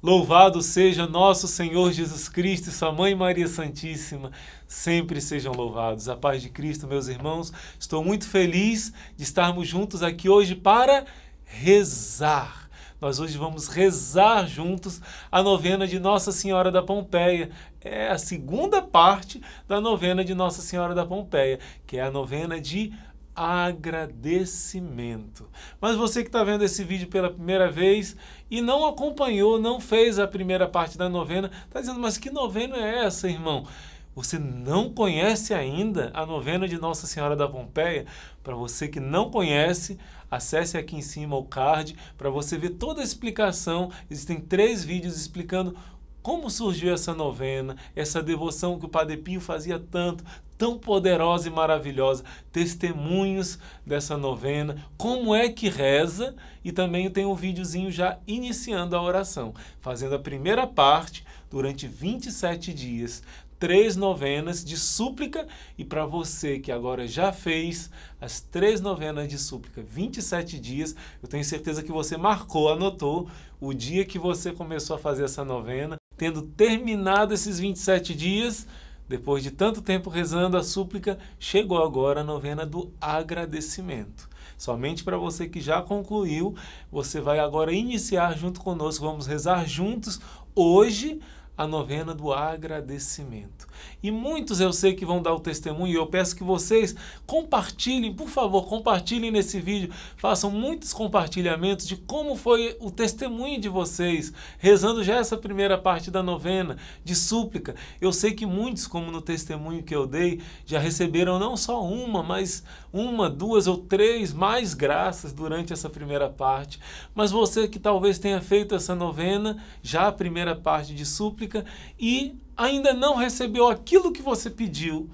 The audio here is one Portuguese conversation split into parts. Louvado seja nosso Senhor Jesus Cristo e sua Mãe Maria Santíssima, sempre sejam louvados. A paz de Cristo, meus irmãos, estou muito feliz de estarmos juntos aqui hoje para rezar. Nós hoje vamos rezar juntos a novena de Nossa Senhora da Pompeia. É a segunda parte da novena de Nossa Senhora da Pompeia, que é a novena de agradecimento. Mas você que está vendo esse vídeo pela primeira vez e não acompanhou, não fez a primeira parte da novena, está dizendo, mas que novena é essa, irmão? Você não conhece ainda a novena de Nossa Senhora da Pompeia? Para você que não conhece, acesse aqui em cima o card para você ver toda a explicação. Existem 3 vídeos explicando como surgiu essa novena, essa devoção que o Padre Pio fazia tanto, tão poderosa e maravilhosa, testemunhos dessa novena, como é que reza, e também tem um videozinho já iniciando a oração, fazendo a primeira parte durante 27 dias, 3 novenas de súplica, e para você que agora já fez as 3 novenas de súplica, 27 dias, eu tenho certeza que você marcou, anotou o dia que você começou a fazer essa novena. Tendo terminado esses 27 dias, depois de tanto tempo rezando a súplica, chegou agora a novena do agradecimento. Somente para você que já concluiu, você vai agora iniciar junto conosco, vamos rezar juntos hoje a novena do agradecimento. E muitos eu sei que vão dar o testemunho, e eu peço que vocês compartilhem, por favor, compartilhem nesse vídeo, façam muitos compartilhamentos de como foi o testemunho de vocês, rezando já essa primeira parte da novena, de súplica. Eu sei que muitos, como no testemunho que eu dei, já receberam não só uma, mas 1, 2 ou 3 mais graças durante essa primeira parte. Mas você que talvez tenha feito essa novena, já a primeira parte de súplica, e ainda não recebeu aquilo que você pediu.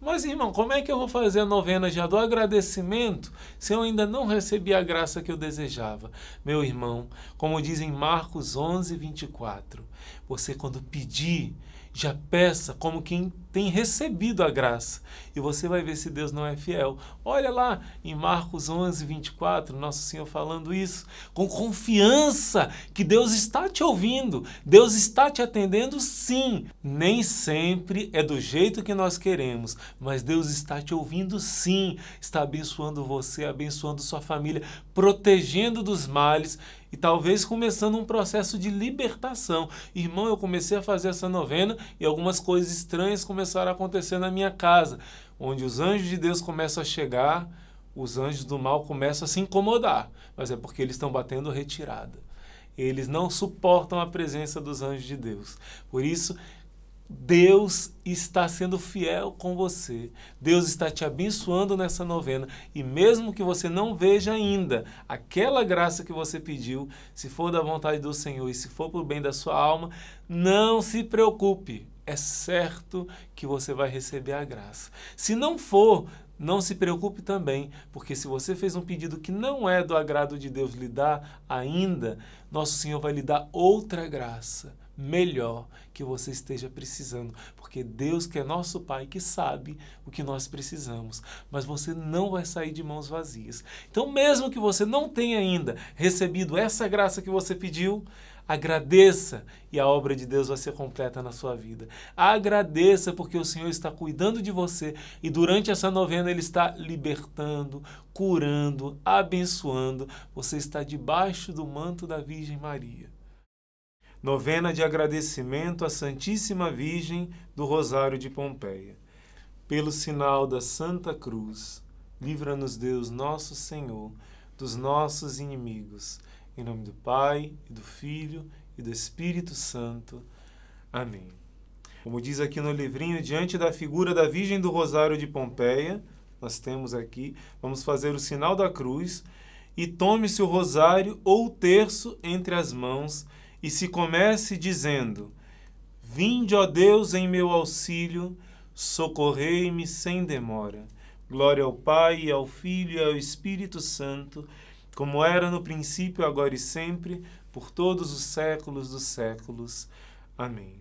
Mas, irmão, como é que eu vou fazer a novena já do agradecimento se eu ainda não recebi a graça que eu desejava? Meu irmão, como diz em Marcos 11, 24, você quando pedir, já peça como quem tem recebido a graça. E você vai ver se Deus não é fiel. Olha lá em Marcos 11, 24, Nosso Senhor falando isso. Com confiança que Deus está te ouvindo. Deus está te atendendo, sim. Nem sempre é do jeito que nós queremos. Mas Deus está te ouvindo, sim. Está abençoando você, abençoando sua família, protegendo dos males. E talvez começando um processo de libertação. Irmão, eu comecei a fazer essa novena e algumas coisas estranhas começaram a acontecer na minha casa, onde os anjos de Deus começam a chegar, os anjos do mal começam a se incomodar, mas é porque eles estão batendo retirada. Eles não suportam a presença dos anjos de Deus. Por isso, Deus está sendo fiel com você. Deus está te abençoando nessa novena. E mesmo que você não veja ainda aquela graça que você pediu, se for da vontade do Senhor e se for para o bem da sua alma, não se preocupe. É certo que você vai receber a graça. Se não for, não se preocupe também, porque se você fez um pedido que não é do agrado de Deus lhe dar ainda, Nosso Senhor vai lhe dar outra graça melhor que você esteja precisando, porque Deus, que é nosso Pai, que sabe o que nós precisamos, mas você não vai sair de mãos vazias. Então, mesmo que você não tenha ainda recebido essa graça que você pediu, agradeça e a obra de Deus vai ser completa na sua vida. Agradeça porque o Senhor está cuidando de você e durante essa novena Ele está libertando, curando, abençoando. Você está debaixo do manto da Virgem Maria. Novena de agradecimento à Santíssima Virgem do Rosário de Pompeia. Pelo sinal da Santa Cruz, livra-nos Deus nosso Senhor dos nossos inimigos. Em nome do Pai, e do Filho, e do Espírito Santo. Amém. Como diz aqui no livrinho, diante da figura da Virgem do Rosário de Pompeia, nós temos aqui, vamos fazer o sinal da cruz, e tome-se o rosário ou o terço entre as mãos, e se comece dizendo, vinde, ó Deus, em meu auxílio, socorrei-me sem demora. Glória ao Pai, e ao Filho, e ao Espírito Santo, como era no princípio, agora e sempre, por todos os séculos dos séculos. Amém.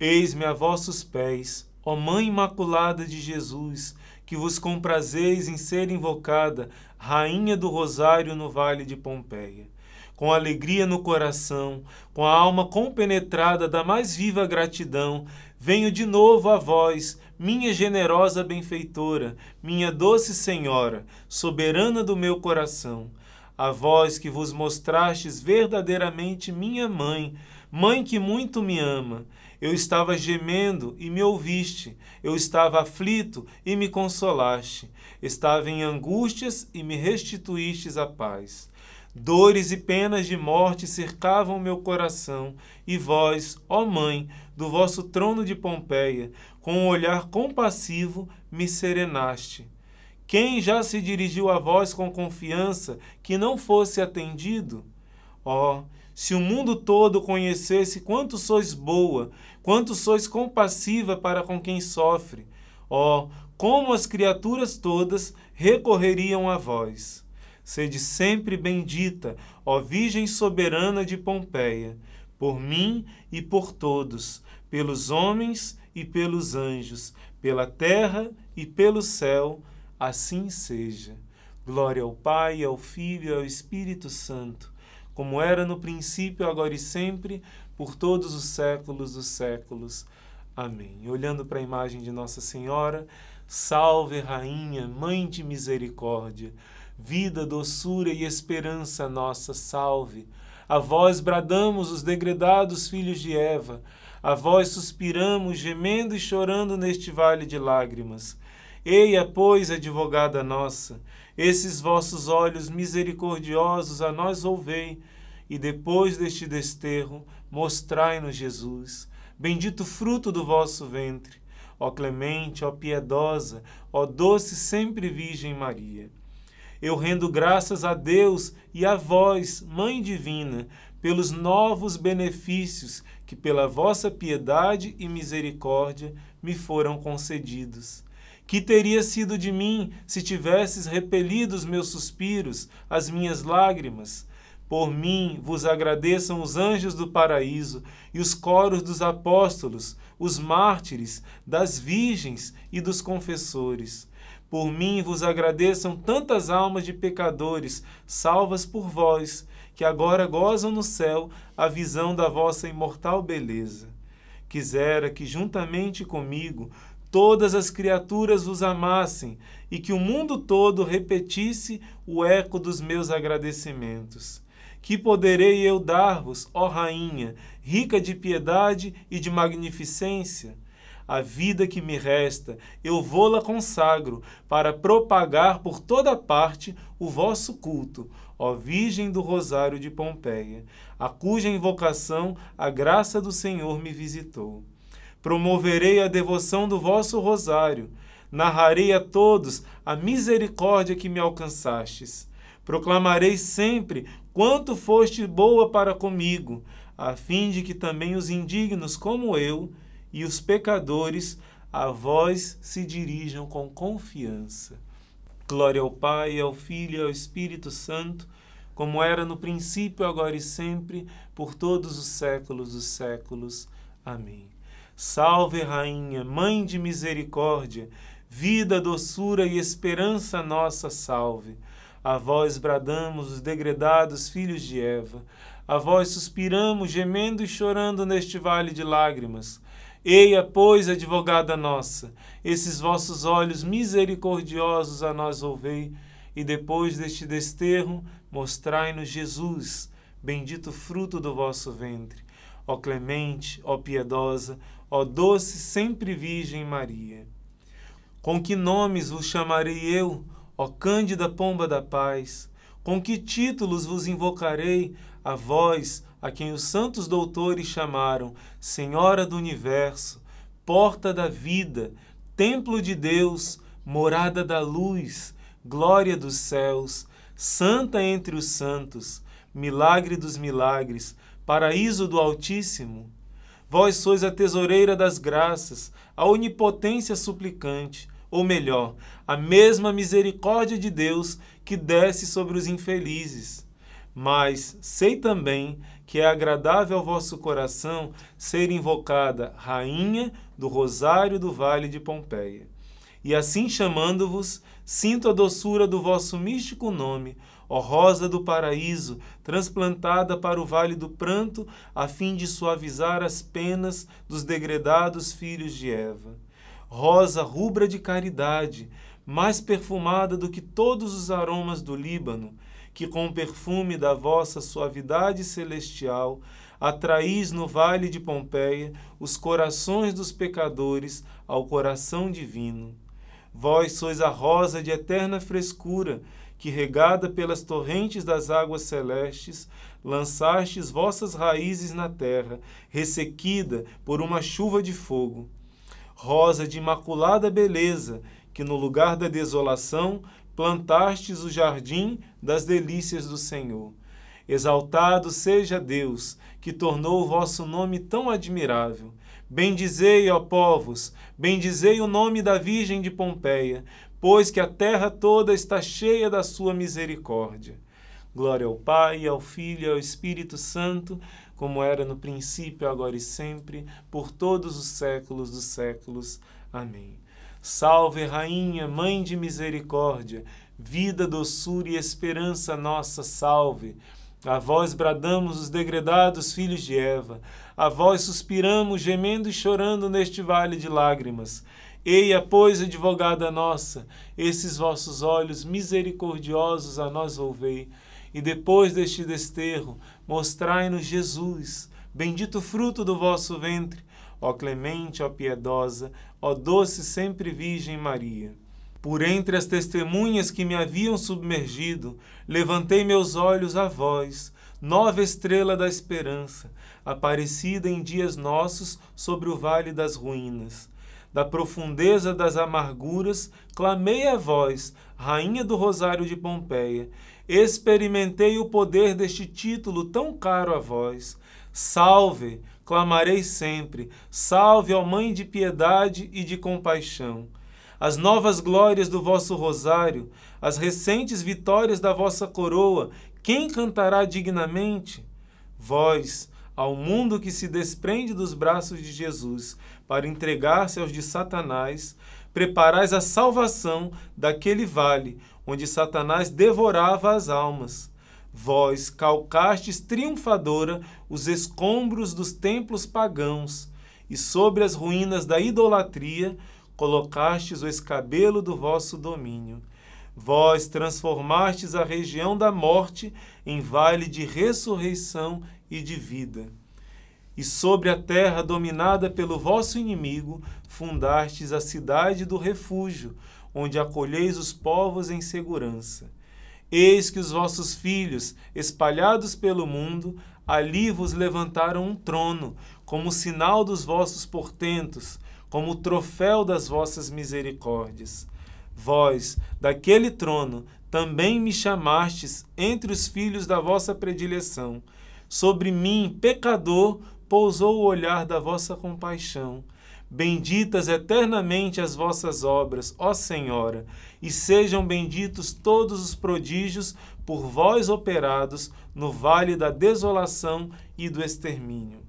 Eis-me a vossos pés, ó Mãe Imaculada de Jesus, que vos comprazeis em ser invocada, Rainha do Rosário no Vale de Pompeia. com alegria no coração, com a alma compenetrada da mais viva gratidão, venho de novo a vós, minha generosa benfeitora, minha doce Senhora, soberana do meu coração. A vós que vos mostrastes verdadeiramente minha mãe, mãe que muito me ama. Eu estava gemendo e me ouviste, eu estava aflito e me consolaste, estava em angústias e me restituístes a paz. Dores e penas de morte cercavam meu coração, e vós, ó Mãe, do vosso trono de Pompeia, com um olhar compassivo me serenaste. Quem já se dirigiu a vós com confiança que não fosse atendido? Ó, se o mundo todo conhecesse quanto sois boa, quanto sois compassiva para com quem sofre, ó, como as criaturas todas recorreriam a vós. Sede sempre bendita, ó Virgem soberana de Pompeia, por mim e por todos, pelos homens e pelos anjos, pela terra e pelo céu, assim seja. Glória ao Pai, ao Filho e ao Espírito Santo, como era no princípio, agora e sempre, por todos os séculos dos séculos. Amém. Olhando para a imagem de Nossa Senhora, salve Rainha, Mãe de Misericórdia, vida, doçura e esperança nossa, salve. A vós bradamos os degredados filhos de Eva, a vós suspiramos, gemendo e chorando neste vale de lágrimas. Eia, pois, advogada nossa, esses vossos olhos misericordiosos a nós volvei, e depois deste desterro, mostrai-nos Jesus, bendito fruto do vosso ventre, ó clemente, ó piedosa, ó doce sempre Virgem Maria. Eu rendo graças a Deus e a vós, Mãe Divina, pelos novos benefícios que pela vossa piedade e misericórdia me foram concedidos. Que teria sido de mim se tivesses repelido os meus suspiros, as minhas lágrimas? Por mim vos agradeçam os anjos do paraíso e os coros dos apóstolos, os mártires, das virgens e dos confessores. Por mim vos agradeçam tantas almas de pecadores, salvas por vós, que agora gozam no céu a visão da vossa imortal beleza. Quisera que juntamente comigo todas as criaturas vos amassem e que o mundo todo repetisse o eco dos meus agradecimentos. Que poderei eu dar-vos, ó Rainha, rica de piedade e de magnificência? A vida que me resta, eu vou-la consagro para propagar por toda parte o vosso culto, ó Virgem do Rosário de Pompeia, a cuja invocação a graça do Senhor me visitou. Promoverei a devoção do vosso rosário, narrarei a todos a misericórdia que me alcançastes. Proclamarei sempre quanto foste boa para comigo, a fim de que também os indignos como eu e os pecadores a vós se dirijam com confiança. Glória ao Pai, ao Filho e ao Espírito Santo, como era no princípio, agora e sempre, por todos os séculos dos séculos. Amém. Salve, Rainha, Mãe de Misericórdia, vida, doçura e esperança nossa, salve. A vós bradamos os degredados filhos de Eva, a vós suspiramos, gemendo e chorando neste vale de lágrimas. Eia, pois, advogada nossa, esses vossos olhos misericordiosos a nós volvei, e depois deste desterro, mostrai-nos Jesus, bendito fruto do vosso ventre. Ó clemente, ó piedosa, ó doce sempre Virgem Maria. Com que nomes vos chamarei eu, ó cândida pomba da paz? Com que títulos vos invocarei a vós, a quem os santos doutores chamaram Senhora do Universo, Porta da Vida, Templo de Deus, Morada da Luz, Glória dos Céus, Santa entre os Santos, Milagre dos Milagres, Paraíso do Altíssimo, vós sois a tesoureira das graças, a onipotência suplicante, ou melhor, a mesma misericórdia de Deus que desce sobre os infelizes. Mas sei também que é agradável ao vosso coração ser invocada Rainha do Rosário do Vale de Pompeia. E assim chamando-vos, sinto a doçura do vosso místico nome, ó rosa do paraíso, transplantada para o vale do pranto, a fim de suavizar as penas dos degredados filhos de Eva. Rosa rubra de caridade, mais perfumada do que todos os aromas do Líbano, que com o perfume da vossa suavidade celestial atraís no vale de Pompeia os corações dos pecadores ao coração divino. Vós sois a rosa de eterna frescura, que, regada pelas torrentes das águas celestes, lançastes vossas raízes na terra, ressequida por uma chuva de fogo. Rosa de imaculada beleza, que no lugar da desolação plantastes o jardim das delícias do Senhor. Exaltado seja Deus, que tornou o vosso nome tão admirável. Bendizei, ó povos, bendizei o nome da Virgem de Pompeia, pois que a terra toda está cheia da sua misericórdia. Glória ao Pai, ao Filho e ao Espírito Santo, como era no princípio, agora e sempre, por todos os séculos dos séculos. Amém. Salve, Rainha, Mãe de Misericórdia, vida, doçura e esperança nossa, salve! A vós bradamos os degredados filhos de Eva, a vós suspiramos, gemendo e chorando neste vale de lágrimas. Eia, pois, advogada nossa, esses vossos olhos misericordiosos a nós volvei, e depois deste desterro, mostrai-nos Jesus, bendito fruto do vosso ventre, ó clemente, ó piedosa, ó doce sempre Virgem Maria. Por entre as testemunhas que me haviam submergido, levantei meus olhos a vós, nova estrela da esperança, aparecida em dias nossos sobre o vale das ruínas. Da profundeza das amarguras, clamei a vós, Rainha do Rosário de Pompeia. Experimentei o poder deste título tão caro a vós. Salve, clamarei sempre, salve, ó Mãe de piedade e de compaixão. As novas glórias do vosso rosário, as recentes vitórias da vossa coroa, quem cantará dignamente? Vós, ao mundo que se desprende dos braços de Jesus para entregar-se aos de Satanás, preparais a salvação daquele vale onde Satanás devorava as almas. Vós calcastes triunfadora os escombros dos templos pagãos e sobre as ruínas da idolatria colocastes o escabelo do vosso domínio. Vós transformastes a região da morte em vale de ressurreição e de vida. E sobre a terra dominada pelo vosso inimigo, fundastes a cidade do refúgio, onde acolheis os povos em segurança. Eis que os vossos filhos, espalhados pelo mundo, ali vos levantaram um trono, como sinal dos vossos portentos, como troféu das vossas misericórdias. Vós, daquele trono, também me chamastes entre os filhos da vossa predileção. Sobre mim, pecador, pousou o olhar da vossa compaixão. Benditas eternamente as vossas obras, ó Senhora, e sejam benditos todos os prodígios por vós operados no vale da desolação e do extermínio.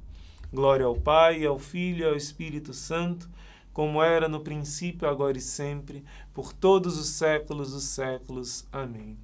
Glória ao Pai, ao Filho e ao Espírito Santo, como era no princípio, agora e sempre, por todos os séculos dos séculos. Amém.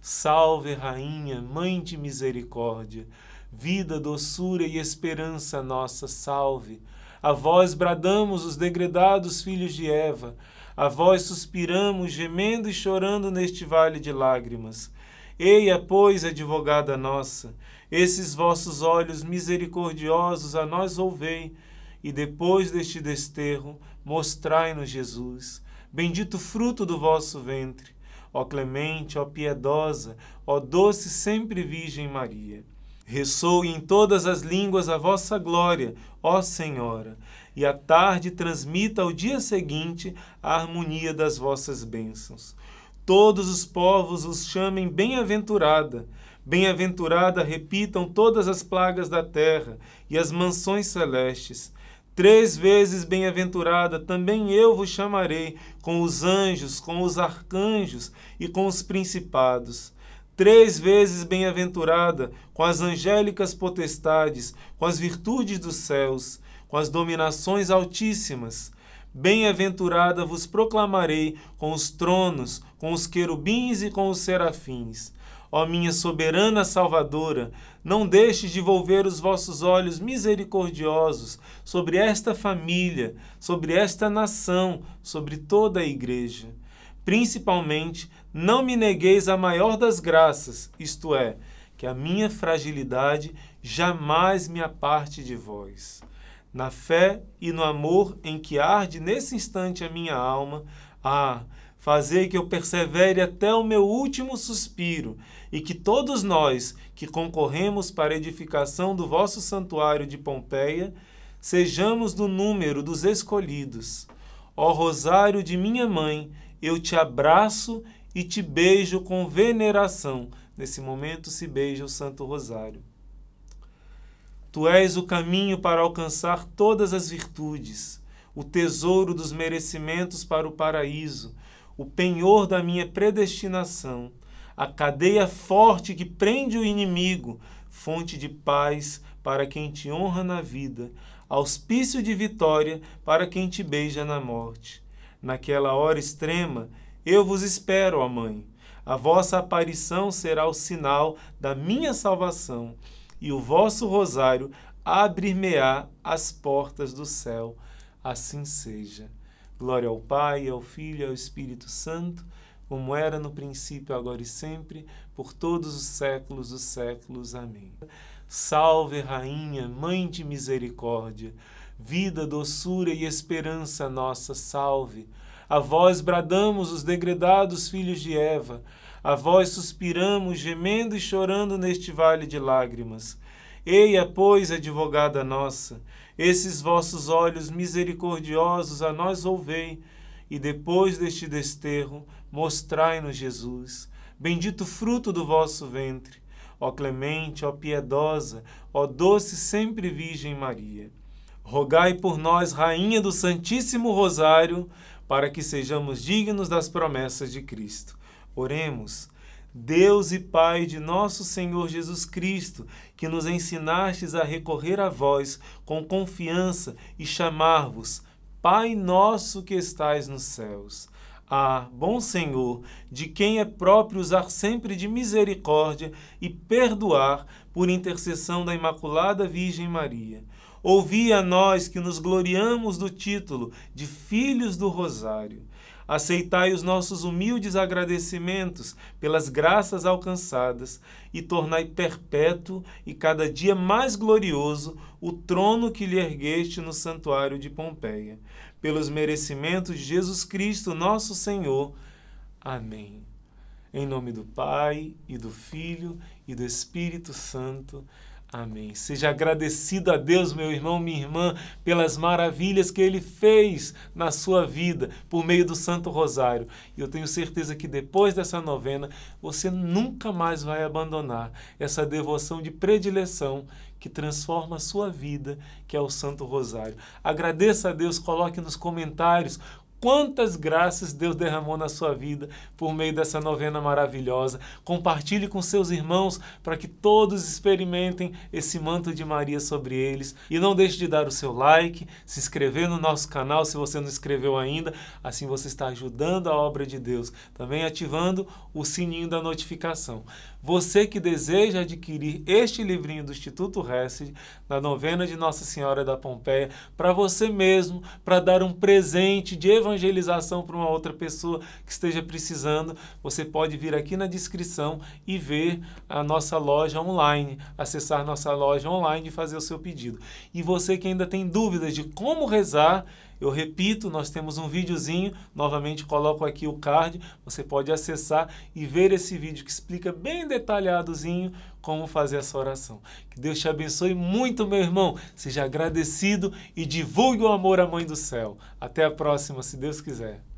Salve, Rainha, Mãe de Misericórdia, vida, doçura e esperança nossa, salve. A vós bradamos os degredados filhos de Eva, a vós suspiramos, gemendo e chorando neste vale de lágrimas. Eia, pois, advogada nossa, esses vossos olhos misericordiosos a nós volvei, e depois deste desterro, mostrai-nos Jesus, bendito fruto do vosso ventre. Ó clemente, ó piedosa, ó doce sempre Virgem Maria. Ressoe em todas as línguas a vossa glória, ó Senhora, e à tarde transmita ao dia seguinte a harmonia das vossas bênçãos. Todos os povos os chamem bem-aventurada. Bem-aventurada repitam todas as plagas da terra e as mansões celestes. 3 vezes bem-aventurada, também eu vos chamarei, com os anjos, com os arcanjos e com os principados. 3 vezes bem-aventurada, com as angélicas potestades, com as virtudes dos céus, com as dominações altíssimas. Bem-aventurada vos proclamarei com os tronos, com os querubins e com os serafins. Ó minha soberana Salvadora, não deixes de volver os vossos olhos misericordiosos sobre esta família, sobre esta nação, sobre toda a Igreja. Principalmente, não me negueis a maior das graças, isto é, que a minha fragilidade jamais me aparte de vós. Na fé e no amor em que arde nesse instante a minha alma, fazei que eu persevere até o meu último suspiro, e que todos nós que concorremos para a edificação do vosso santuário de Pompeia, sejamos do número dos escolhidos. Ó Rosário de minha mãe, eu te abraço e te beijo com veneração. Nesse momento se beija o Santo Rosário. Tu és o caminho para alcançar todas as virtudes, o tesouro dos merecimentos para o paraíso, o penhor da minha predestinação, a cadeia forte que prende o inimigo, fonte de paz para quem te honra na vida, auspício de vitória para quem te beija na morte. Naquela hora extrema, eu vos espero, ó Mãe. A vossa aparição será o sinal da minha salvação, e o vosso rosário abrir-me-á as portas do céu. Assim seja. Glória ao Pai, ao Filho e ao Espírito Santo, como era no princípio, agora e sempre, por todos os séculos dos séculos. Amém. Salve, Rainha, Mãe de Misericórdia, vida, doçura e esperança nossa, salve. A vós bradamos os degredados filhos de Eva, a vós suspiramos, gemendo e chorando neste vale de lágrimas. Eia, pois, advogada nossa, esses vossos olhos misericordiosos a nós volvei, e depois deste desterro, mostrai-nos Jesus, bendito fruto do vosso ventre. Ó clemente, ó piedosa, ó doce sempre Virgem Maria. Rogai por nós, Rainha do Santíssimo Rosário, para que sejamos dignos das promessas de Cristo. Oremos. Deus e Pai de nosso Senhor Jesus Cristo, que nos ensinastes a recorrer a vós com confiança e chamar-vos Pai nosso que estais nos céus. Ah, bom Senhor, de quem é próprio usar sempre de misericórdia e perdoar por intercessão da Imaculada Virgem Maria. Ouvi a nós que nos gloriamos do título de Filhos do Rosário. Aceitai os nossos humildes agradecimentos pelas graças alcançadas e tornai perpétuo e cada dia mais glorioso o trono que lhe ergueste no santuário de Pompeia. Pelos merecimentos de Jesus Cristo, nosso Senhor. Amém. Em nome do Pai, e do Filho, e do Espírito Santo. Amém. Seja agradecido a Deus, meu irmão, minha irmã, pelas maravilhas que Ele fez na sua vida por meio do Santo Rosário. E eu tenho certeza que depois dessa novena, você nunca mais vai abandonar essa devoção de predileção que transforma a sua vida, que é o Santo Rosário. Agradeça a Deus, coloque nos comentários quantas graças Deus derramou na sua vida por meio dessa novena maravilhosa. Compartilhe com seus irmãos para que todos experimentem esse manto de Maria sobre eles. E não deixe de dar o seu like, se inscrever no nosso canal se você não inscreveu ainda. Assim você está ajudando a obra de Deus. Também ativando o sininho da notificação. Você que deseja adquirir este livrinho do Instituto Hesed, da novena de Nossa Senhora da Pompeia, para você mesmo, para dar um presente de evangelização para uma outra pessoa que esteja precisando, você pode vir aqui na descrição e ver a nossa loja online, acessar nossa loja online e fazer o seu pedido. E você que ainda tem dúvidas de como rezar, eu repito, nós temos um videozinho, novamente coloco aqui o card, você pode acessar e ver esse vídeo que explica bem detalhadozinho como fazer essa oração. Que Deus te abençoe muito, meu irmão, seja agradecido e divulgue o amor à Mãe do Céu. Até a próxima, se Deus quiser.